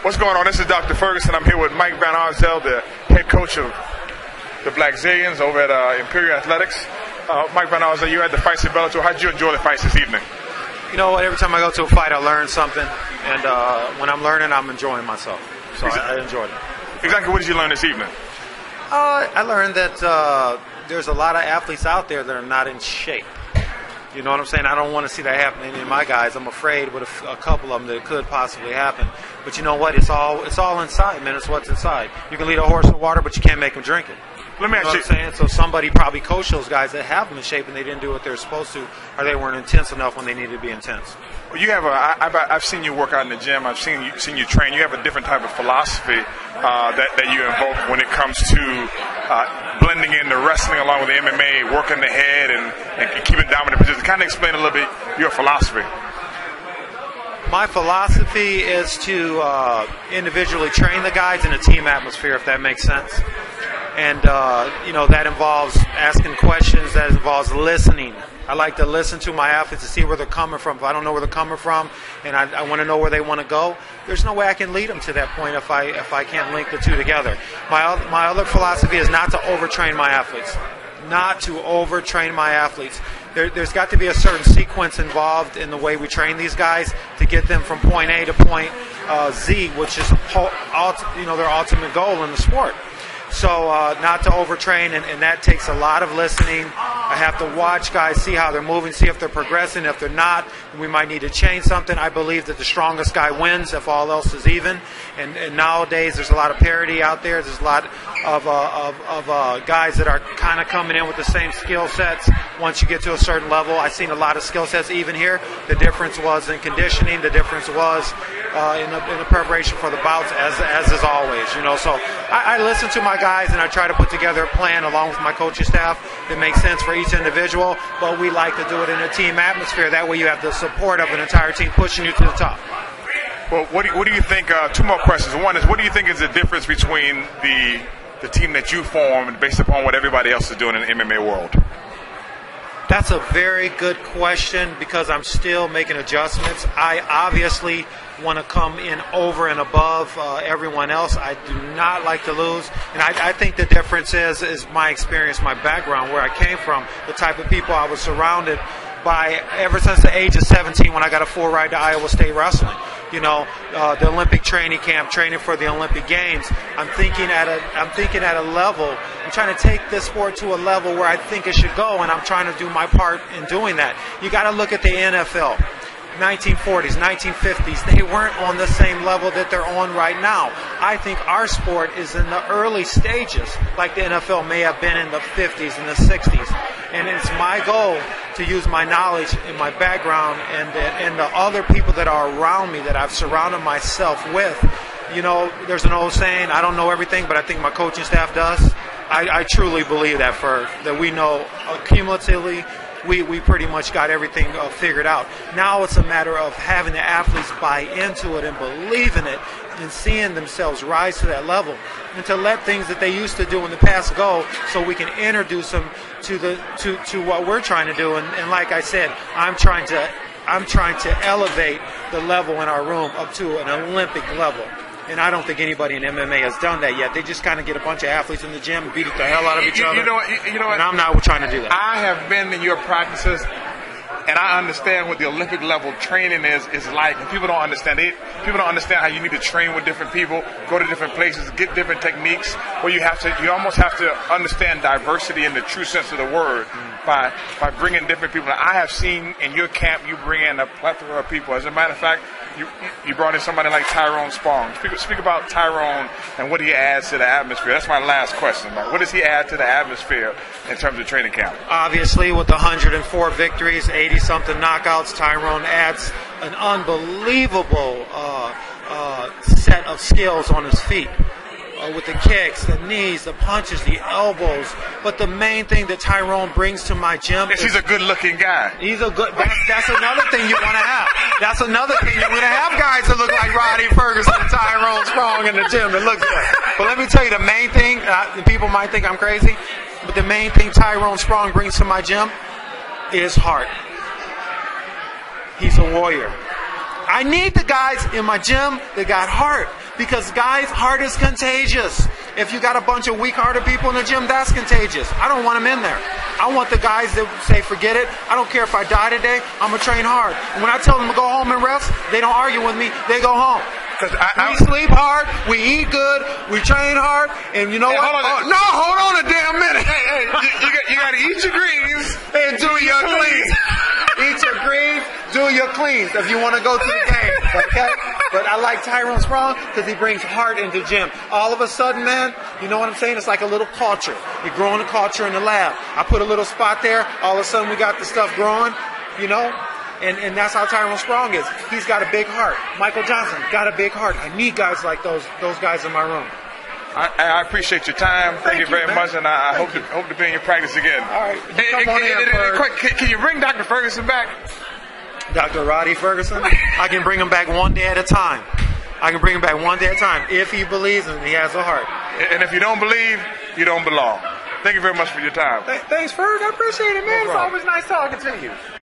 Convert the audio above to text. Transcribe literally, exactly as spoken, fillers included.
What's going on? This is Doctor Ferguson. I'm here with Mike Van Arsdale, the head coach of the Black Zillions over at uh, Imperial Athletics. Uh, Mike Van Arsdale, you had the fights in Bellator. How did you enjoy the fights this evening? You know, every time I go to a fight, I learn something. And uh, when I'm learning, I'm enjoying myself. So exactly. I, I enjoyed it. Exactly. What did you learn this evening? Uh, I learned that uh, there's a lot of athletes out there that are not in shape. You know what I'm saying? I don't want to see that happen to any of my guys. I'm afraid with a, a couple of them that it could possibly happen. But you know what? It's all it's all inside, man. It's what's inside. You can lead a horse to water, but you can't make him drink it. Let me you know ask what you. I'm saying? So somebody probably coached those guys that have them in shape and they didn't do what they're supposed to, or they weren't intense enough when they needed to be intense. Well, you have a. I, I've, I've seen you work out in the gym. I've seen you seen you train. You have a different type of philosophy uh, that that you invoke when it comes to uh, blending in the wrestling along with the M M A, working the head, and, and keeping dominant position. Kind of explain a little bit your philosophy. My philosophy is to uh, individually train the guys in a team atmosphere, if that makes sense. And, uh, you know, that involves asking questions, that involves listening. I like to listen to my athletes to see where they're coming from. If I don't know where they're coming from and I, I want to know where they want to go, there's no way I can lead them to that point if I if I can't link the two together. My, my other philosophy is not to overtrain my athletes. Not to overtrain my athletes. There, there's got to be a certain sequence involved in the way we train these guys to get them from point A to point uh, Z, which is you know their ultimate goal in the sport. So uh, not to overtrain, and, and that takes a lot of listening. I have to watch guys, see how they're moving, see if they're progressing. If they're not, we might need to change something. I believe that the strongest guy wins if all else is even. And, and nowadays there's a lot of parity out there. There's a lot of, uh, of, of uh, guys that are kind of coming in with the same skill sets once you get to a certain level. I've seen a lot of skill sets even here. The difference was in conditioning. The difference was uh, in, the, in the preparation for the bouts, as, as is always. You know, so I, I listen to my guys and I try to put together a plan along with my coaching staff that makes sense for each individual, but we like to do it in a team atmosphere. That way you have the support of an entire team pushing you to the top. Well, what do you, what do you think, uh, two more questions. One is, what do you think is the difference between the, the team that you formed based upon what everybody else is doing in the M M A world? That's a very good question because I'm still making adjustments. I obviously want to come in over and above uh, everyone else. I do not like to lose. And I, I think the difference is, is my experience, my background, where I came from, the type of people I was surrounded by ever since the age of seventeen when I got a full ride to Iowa State wrestling. You know, uh, the Olympic training camp, training for the Olympic Games. I'm thinking at a, I'm thinking at a level. I'm trying to take this sport to a level where I think it should go, and I'm trying to do my part in doing that. You got to look at the N F L. nineteen forties, nineteen fifties, they weren't on the same level that they're on right now. I think our sport is in the early stages, like the N F L may have been in the fifties and the sixties. And it's my goal to use my knowledge and my background and the, and the other people that are around me that I've surrounded myself with. You know, there's an old saying, I don't know everything, but I think my coaching staff does. I, I truly believe that, for that we know cumulatively. We, we pretty much got everything uh, figured out. Now it's a matter of having the athletes buy into it and believe in it and seeing themselves rise to that level, and to let things that they used to do in the past go so we can introduce them to the to, to what we're trying to do. And, and like I said, I'm trying to I'm trying to elevate the level in our room up to an Olympic level. And I don't think anybody in M M A has done that yet. They just kind of get a bunch of athletes in the gym and beat the hell out of each you, other. You know what, you know what? And I'm not trying to do that. I have been in your practices, and I understand what the Olympic level training is is like. And people don't understand it. People don't understand how you need to train with different people, go to different places, get different techniques. Where you have to, you almost have to understand diversity in the true sense of the word mm. by by bringing different people. I have seen in your camp you bring in a plethora of people. As a matter of fact, you you brought in somebody like Tyrone Spong. Speak, speak about Tyrone and what he adds to the atmosphere. That's my last question. Like, what does he add to the atmosphere in terms of training camp? Obviously, with the one hundred four victories, eighty-something knockouts, Tyrone adds an unbelievable uh, uh, set of skills on his feet. Uh, with the kicks, the knees, the punches, the elbows. But the main thing that Tyrone brings to my gym yes, is... he's a good-looking guy. He's a good... That's, that's another thing you want to have. That's another thing. You're going to have guys that look like Rhadi Ferguson and Tyrone Spong in the gym that look good. But let me tell you, the main thing... Uh, people might think I'm crazy, but the main thing Tyrone Spong brings to my gym is heart. He's a warrior. I need the guys in my gym that got heart, because guys, heart is contagious. If you got a bunch of weak-hearted people in the gym, that's contagious. I don't want them in there. I want the guys that say, forget it. I don't care if I die today. I'm going to train hard. And when I tell them to go home and rest, they don't argue with me. They go home. Cause I, I, we sleep hard, we eat good, we train hard, and you know hey, what? Hold on, oh, no, hold on a damn minute. Hey, hey, you, you, got, you got to eat your greens and do your cleans. Eat your greens, do your cleans if you want to go to the game, okay? But I like Tyrone Spong because he brings heart into the gym. All of a sudden, man, you know what I'm saying? It's like a little culture. You're growing a culture in the lab. I put a little spot there. All of a sudden, we got the stuff growing, you know? And, and that's how Tyrone Spong is. He's got a big heart. Michael Johnson got a big heart. I need guys like those those guys in my room. I, I appreciate your time. Thank, Thank you very man. much, and I Thank hope you. to hope to be in your practice again. All right, and, come and, on and, in, and, quick, can, can you bring Doctor Ferguson back? Doctor Rhadi Ferguson. I can bring him back one day at a time. I can bring him back one day at a time if he believes and he has a heart. And if you don't believe, you don't belong. Thank you very much for your time. Th thanks, Ferg. I appreciate it, man. No it's always nice talking to you.